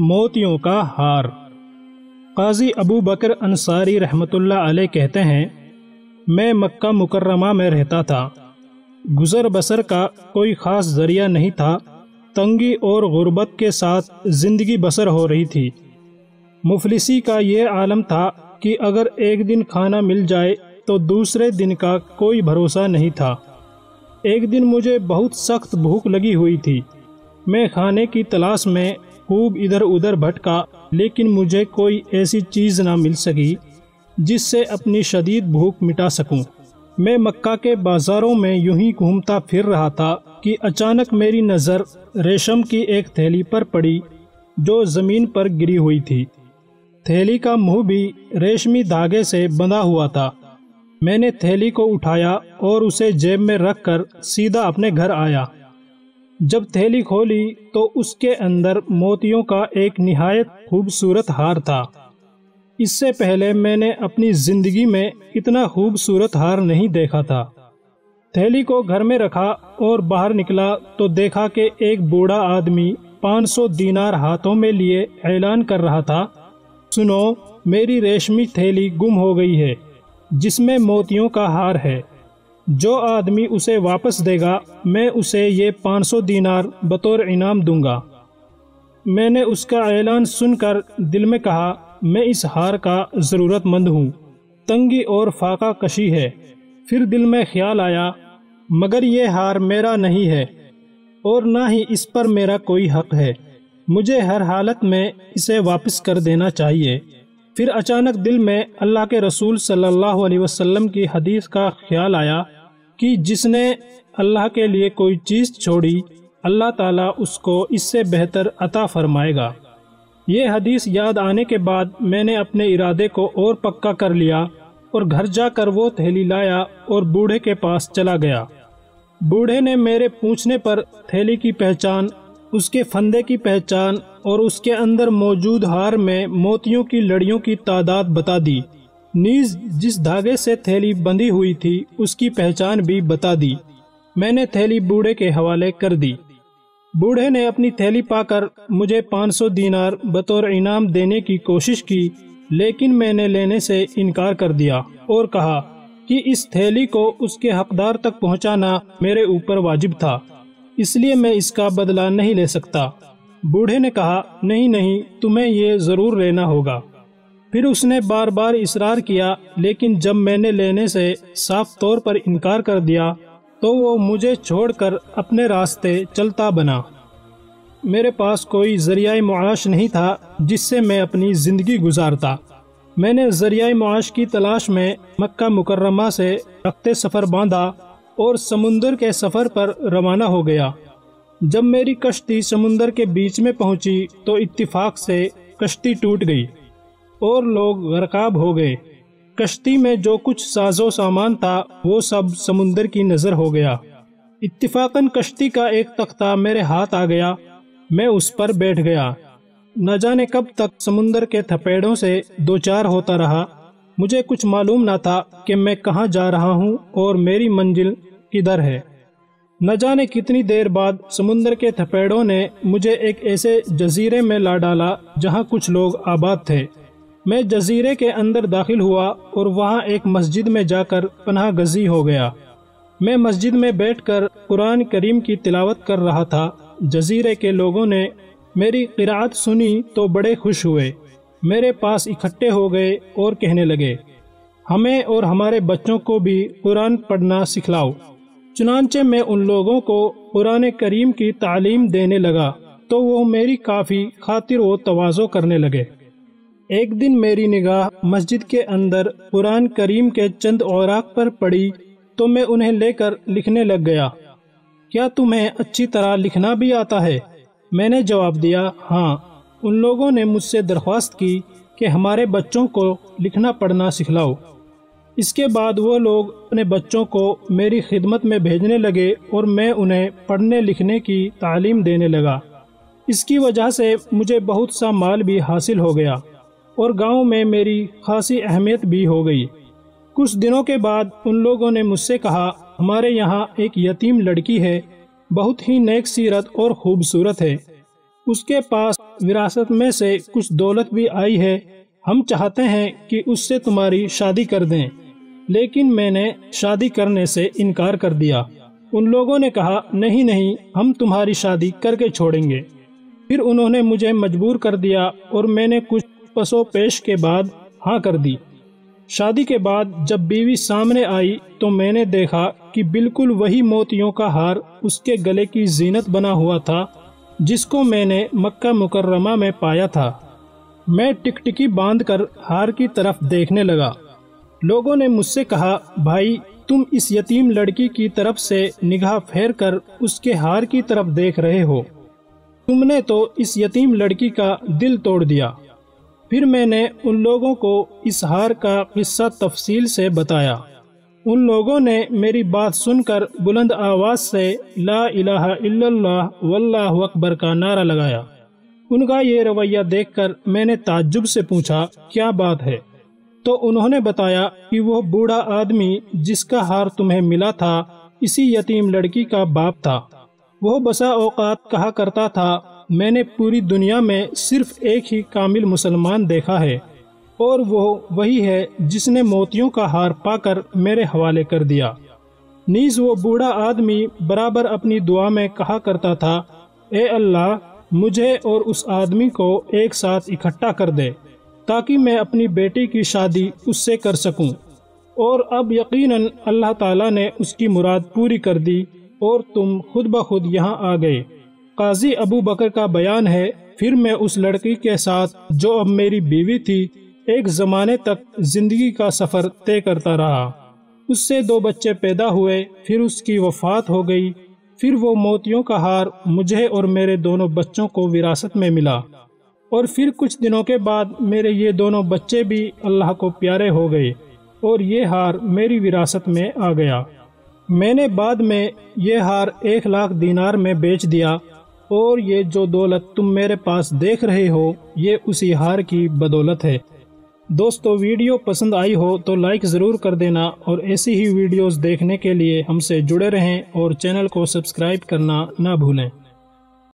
मोतियों का हार। काजी अबू बकर अंसारी रहमतुल्लाह अलैह कहते हैं, मैं मक्का मुकर्रमा में रहता था। गुज़र बसर का कोई ख़ास ज़रिया नहीं था। तंगी और गुर्बत के साथ ज़िंदगी बसर हो रही थी। मुफलिसी का ये आलम था कि अगर एक दिन खाना मिल जाए तो दूसरे दिन का कोई भरोसा नहीं था। एक दिन मुझे बहुत सख्त भूख लगी हुई थी। मैं खाने की तलाश में खूब इधर उधर भटका, लेकिन मुझे कोई ऐसी चीज़ ना मिल सकी जिससे अपनी शदीद भूख मिटा सकूं। मैं मक्का के बाज़ारों में यूं ही घूमता फिर रहा था कि अचानक मेरी नज़र रेशम की एक थैली पर पड़ी जो ज़मीन पर गिरी हुई थी। थैली का मुंह भी रेशमी धागे से बंधा हुआ था। मैंने थैली को उठाया और उसे जेब में रखकर सीधा अपने घर आया। जब थैली खोली तो उसके अंदर मोतियों का एक निहायत खूबसूरत हार था। इससे पहले मैंने अपनी ज़िंदगी में इतना खूबसूरत हार नहीं देखा था। थैली को घर में रखा और बाहर निकला तो देखा कि एक बूढ़ा आदमी 500 दीनार हाथों में लिए ऐलान कर रहा था, सुनो मेरी रेशमी थैली गुम हो गई है जिसमें मोतियों का हार है। जो आदमी उसे वापस देगा मैं उसे ये 500 दीनार बतौर इनाम दूंगा। मैंने उसका ऐलान सुनकर दिल में कहा, मैं इस हार का ज़रूरतमंद हूँ। तंगी और फाका कशी है। फिर दिल में ख्याल आया, मगर ये हार मेरा नहीं है और ना ही इस पर मेरा कोई हक़ है। मुझे हर हालत में इसे वापस कर देना चाहिए। फिर अचानक दिल में अल्लाह के रसूल सल्लल्लाहु अलैहि वसल्लम की हदीस का ख्याल आया कि जिसने अल्लाह के लिए कोई चीज़ छोड़ी अल्लाह ताला उसको इससे बेहतर अता फरमाएगा। ये हदीस याद आने के बाद मैंने अपने इरादे को और पक्का कर लिया और घर जाकर वो थैली लाया और बूढ़े के पास चला गया। बूढ़े ने मेरे पूछने पर थैली की पहचान, उसके फंदे की पहचान और उसके अंदर मौजूद हार में मोतियों की लड़ियों की तादाद बता दी। नीज जिस धागे से थैली बंधी हुई थी उसकी पहचान भी बता दी। मैंने थैली बूढ़े के हवाले कर दी। बूढ़े ने अपनी थैली पाकर मुझे 500 दीनार बतौर इनाम देने की कोशिश की, लेकिन मैंने लेने से इनकार कर दिया और कहा कि इस थैली को उसके हकदार तक पहुंचाना मेरे ऊपर वाजिब था, इसलिए मैं इसका बदला नहीं ले सकता। बूढ़े ने कहा, नहीं नहीं, तुम्हें ये ज़रूर लेना होगा। फिर उसने बार बार इसरार किया, लेकिन जब मैंने लेने से साफ तौर पर इनकार कर दिया तो वो मुझे छोड़कर अपने रास्ते चलता बना। मेरे पास कोई ज़रिया मुआश नहीं था जिससे मैं अपनी ज़िंदगी गुजारता। मैंने ज़रिया मुआश की तलाश में मक्का मुकर्रमा से रखते सफ़र बांधा और समुंदर के सफ़र पर रवाना हो गया। जब मेरी कश्ती समुंदर के बीच में पहुंची तो इत्तिफाक से कश्ती टूट गई और लोग गरकाब हो गए। कश्ती में जो कुछ साजो सामान था वो सब समुंदर की नज़र हो गया। इत्तिफाकन कश्ती का एक तख्ता मेरे हाथ आ गया। मैं उस पर बैठ गया। न जाने कब तक समुंदर के थपेड़ों से दो चार होता रहा। मुझे कुछ मालूम ना था कि मैं कहाँ जा रहा हूँ और मेरी मंजिल किधर है। न जाने कितनी देर बाद समुंदर के थपेड़ों ने मुझे एक ऐसे जजीरे में ला डाला जहाँ कुछ लोग आबाद थे। मैं जजीरे के अंदर दाखिल हुआ और वहाँ एक मस्जिद में जाकर पनाह गजी हो गया। मैं मस्जिद में बैठकर कुरान करीम की तिलावत कर रहा था। जजीरे के लोगों ने मेरी क़िराअत सुनी तो बड़े खुश हुए, मेरे पास इकट्ठे हो गए और कहने लगे, हमें और हमारे बच्चों को भी कुरान पढ़ना सिखलाओ। चुनांचे मैं उन लोगों को कुरान करीम की तालीम देने लगा तो वो मेरी काफ़ी खातिर व तवाज़ो करने लगे। एक दिन मेरी निगाह मस्जिद के अंदर कुरान करीम के चंद औराक पर पड़ी तो मैं उन्हें लेकर लिखने लग गया। क्या तुम्हें अच्छी तरह लिखना भी आता है? मैंने जवाब दिया, हाँ। उन लोगों ने मुझसे दरख्वास्त की कि हमारे बच्चों को लिखना पढ़ना सिखलाओ। इसके बाद वो लोग अपने बच्चों को मेरी खिदमत में भेजने लगे और मैं उन्हें पढ़ने लिखने की तालीम देने लगा। इसकी वजह से मुझे बहुत सा माल भी हासिल हो गया और गांव में मेरी खासी अहमियत भी हो गई। कुछ दिनों के बाद उन लोगों ने मुझसे कहा, हमारे यहाँ एक यतीम लड़की है, बहुत ही नेक सीरत और ख़ूबसूरत है। उसके पास विरासत में से कुछ दौलत भी आई है, हम चाहते हैं कि उससे तुम्हारी शादी कर दें, लेकिन मैंने शादी करने से इनकार कर दिया। उन लोगों ने कहा, नहीं नहीं, हम तुम्हारी शादी करके छोड़ेंगे। फिर उन्होंने मुझे मजबूर कर दिया और मैंने कुछ पसो पेश के बाद हाँ कर दी। शादी के बाद जब बीवी सामने आई तो मैंने देखा कि बिल्कुल वही मोतियों का हार उसके गले की जीनत बना हुआ था जिसको मैंने मक्का मुकर्रमा में पाया था। मैं टिकटिकी बांधकर हार की तरफ देखने लगा। लोगों ने मुझसे कहा, भाई तुम इस यतीम लड़की की तरफ से निगाह फेर कर उसके हार की तरफ देख रहे हो, तुमने तो इस यतीम लड़की का दिल तोड़ दिया। फिर मैंने उन लोगों को इस हार का किस्सा तफसील से बताया। उन लोगों ने मेरी बात सुनकर बुलंद आवाज से ला इलाहा इल्लल्लाह वल्लाहु अकबर का नारा लगाया। उनका ये रवैया देखकर मैंने ताज्जुब से पूछा, क्या बात है? तो उन्होंने बताया कि वो बूढ़ा आदमी जिसका हार तुम्हें मिला था, इसी यतीम लड़की का बाप था। वो बसा औकात कहा करता था, मैंने पूरी दुनिया में सिर्फ एक ही कामिल मुसलमान देखा है और वो वही है जिसने मोतियों का हार पाकर मेरे हवाले कर दिया। नीज वो बूढ़ा आदमी बराबर अपनी दुआ में कहा करता था, ए अल्लाह, मुझे और उस आदमी को एक साथ इकट्ठा कर दे ताकि मैं अपनी बेटी की शादी उससे कर सकूं। और अब यकीनन अल्लाह ताला ने उसकी मुराद पूरी कर दी और तुम खुद ब खुद यहाँ आ गए। काजी अबू बकर का बयान है, फिर मैं उस लड़की के साथ जो अब मेरी बीवी थी एक ज़माने तक ज़िंदगी का सफ़र तय करता रहा। उससे 2 बच्चे पैदा हुए, फिर उसकी वफ़ात हो गई। फिर वो मोतियों का हार मुझे और मेरे दोनों बच्चों को विरासत में मिला और फिर कुछ दिनों के बाद मेरे ये दोनों बच्चे भी अल्लाह को प्यारे हो गए और ये हार मेरी विरासत में आ गया। मैंने बाद में ये हार 1,00,000 दीनार में बेच दिया और ये जो दौलत तुम मेरे पास देख रहे हो ये उसी हार की बदौलत है। दोस्तों, वीडियो पसंद आई हो तो लाइक ज़रूर कर देना और ऐसी ही वीडियोस देखने के लिए हमसे जुड़े रहें और चैनल को सब्सक्राइब करना ना भूलें।